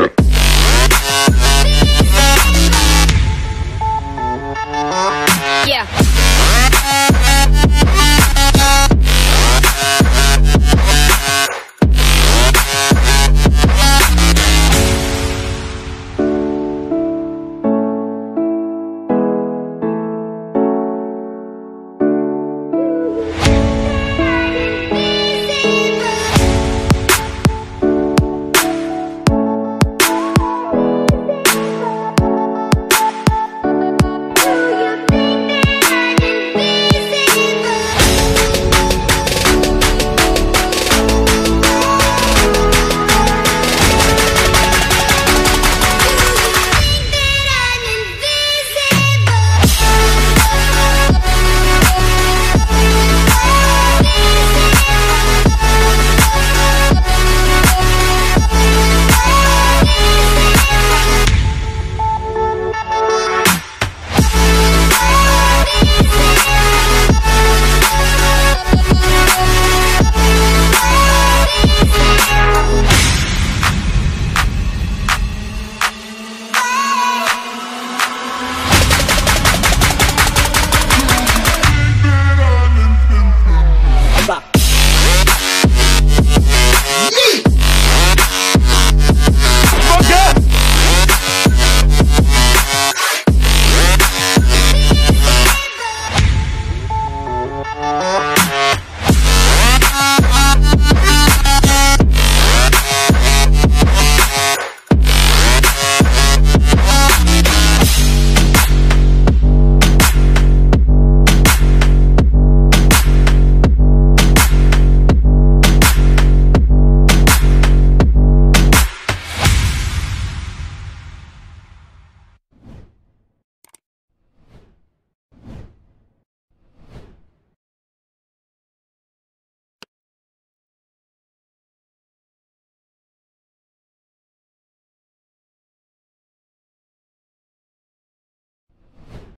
Yeah.